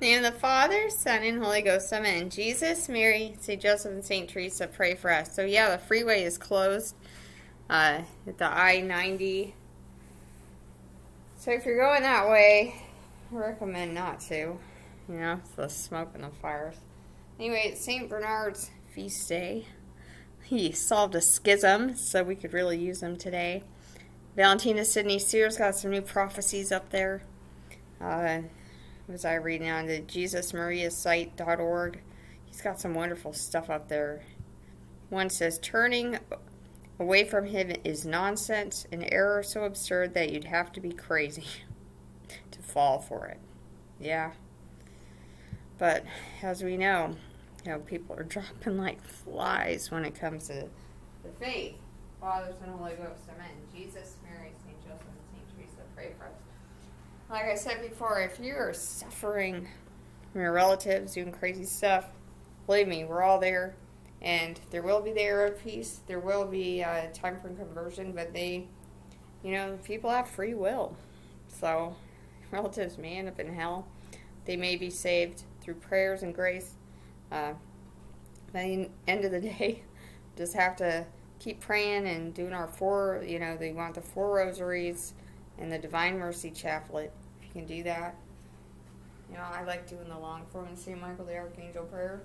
In the name of the Father, Son, and Holy Ghost, amen. Jesus, Mary, St. Joseph, and St. Teresa, pray for us. So yeah, the freeway is closed at the I-90. So if you're going that way, I recommend not to. You know, it's the smoke and the fires. Anyway, it's St. Bernard's feast day. He solved a schism, so we could really use him today. Valentina Sydney Sears got some new prophecies up there. As I read now, the JesusMariaSite.org. He's got some wonderful stuff up there. One says, turning away from him is nonsense, an error so absurd that you'd have to be crazy to fall for it. Yeah. But as we know, you know, people are dropping like flies when it comes to the faith. Father, Son, Holy Ghost, amen. Jesus, Mary, St. Joseph, and St. Teresa, pray for us. Like I said before, if you're suffering from your relatives doing crazy stuff, believe me, we're all there. And there will be the era of peace. There will be time for conversion, but they, you know, people have free will. So relatives may end up in hell. They may be saved through prayers and grace. At the end of the day, just have to keep praying and doing our four, you know, they want the four rosaries and the Divine Mercy Chaplet, if you can do that. You know, I like doing the long form and Saint Michael the Archangel prayer.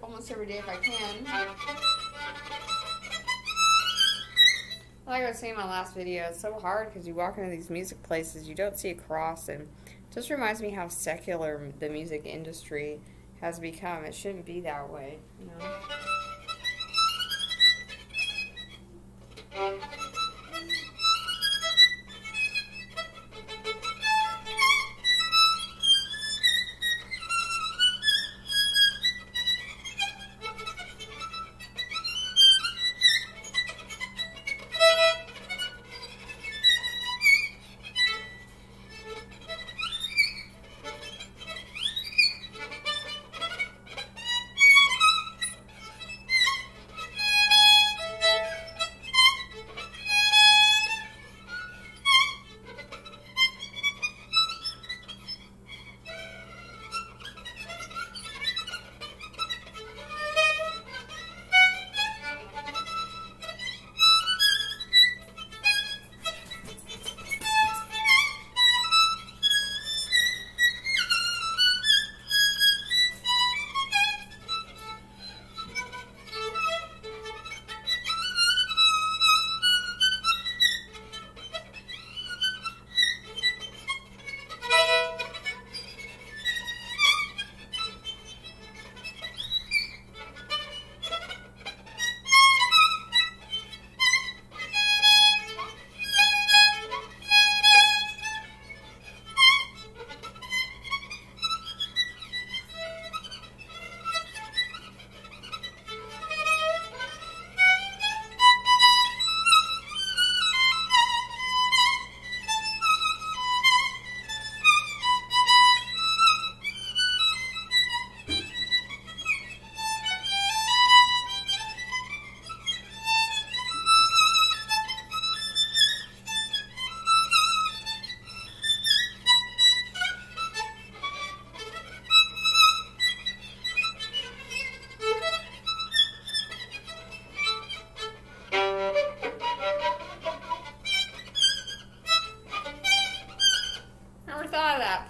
Almost every day if I can. Like I was saying in my last video, it's so hard because you walk into these music places, you don't see a cross, and it just reminds me how secular the music industry has become. It shouldn't be that way, you know.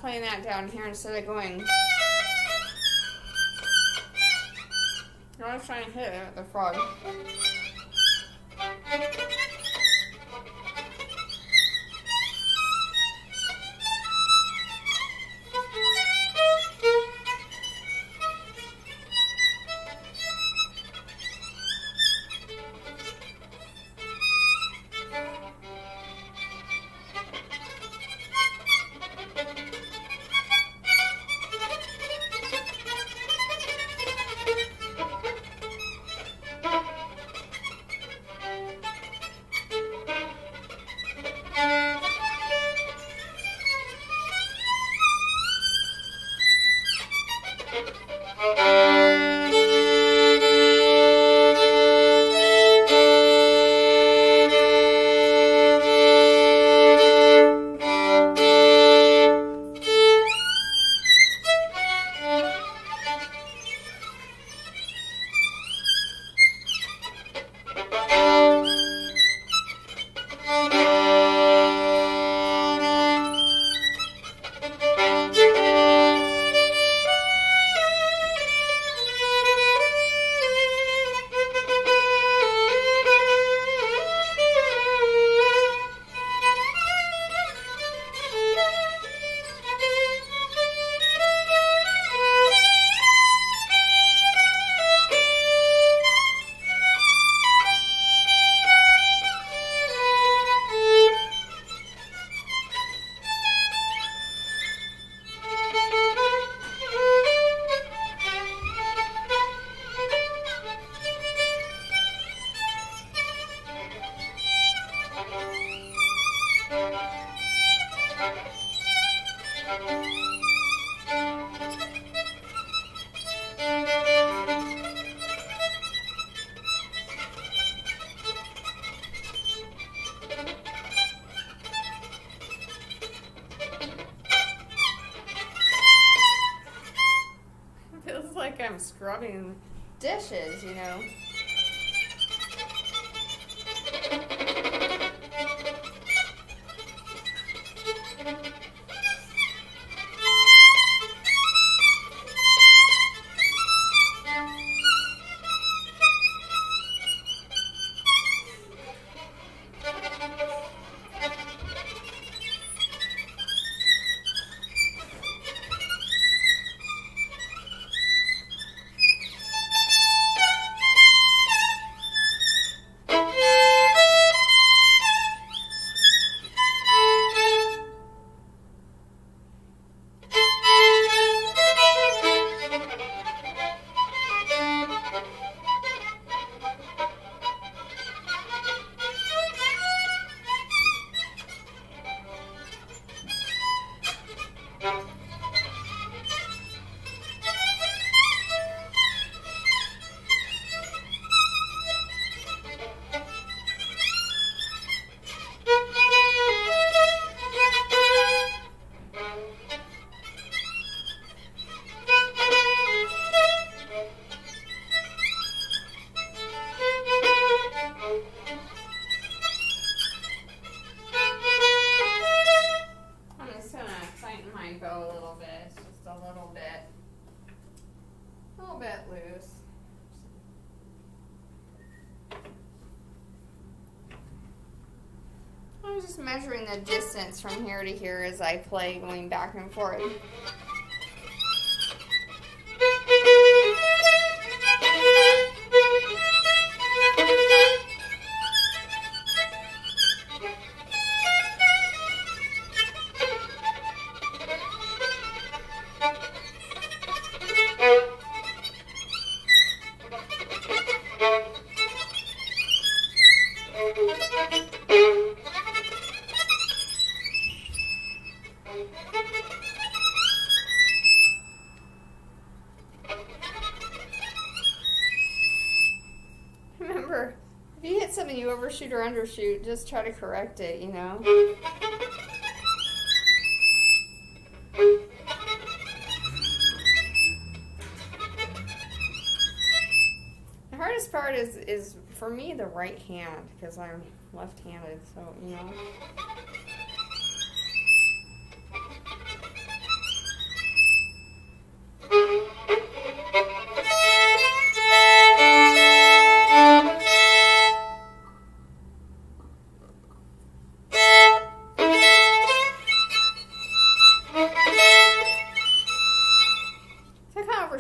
Playing that down here instead of going. I was trying to hit it with the frog. I'm scrubbing dishes, you know. I'm just measuring the distance from here to here as I play, going back and forth. Remember, if you hit something you overshoot or undershoot, just try to correct it, you know? The hardest part is for me, the right hand, because I'm left-handed, so, you know.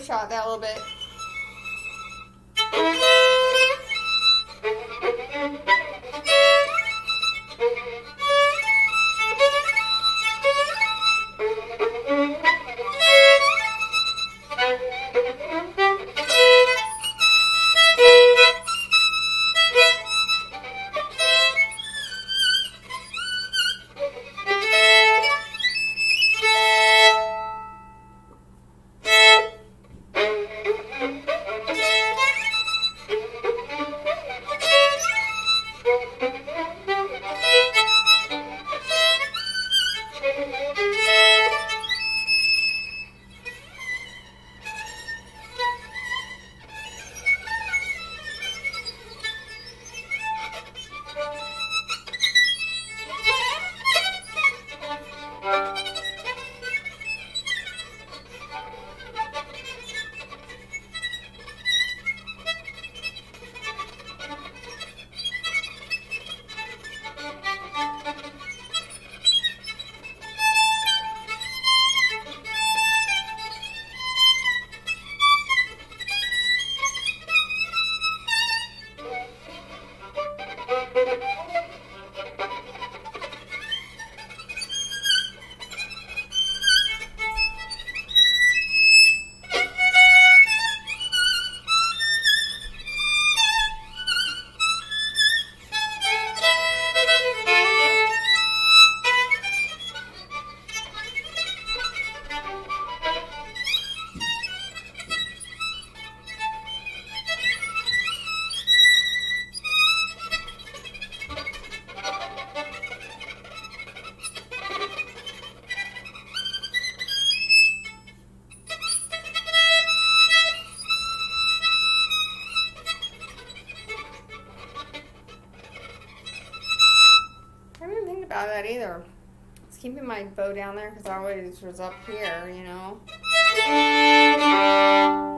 Shot that a little bit. out of that either. It's keeping my bow down there because I always was up here, you know.